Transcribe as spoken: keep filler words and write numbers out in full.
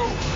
you.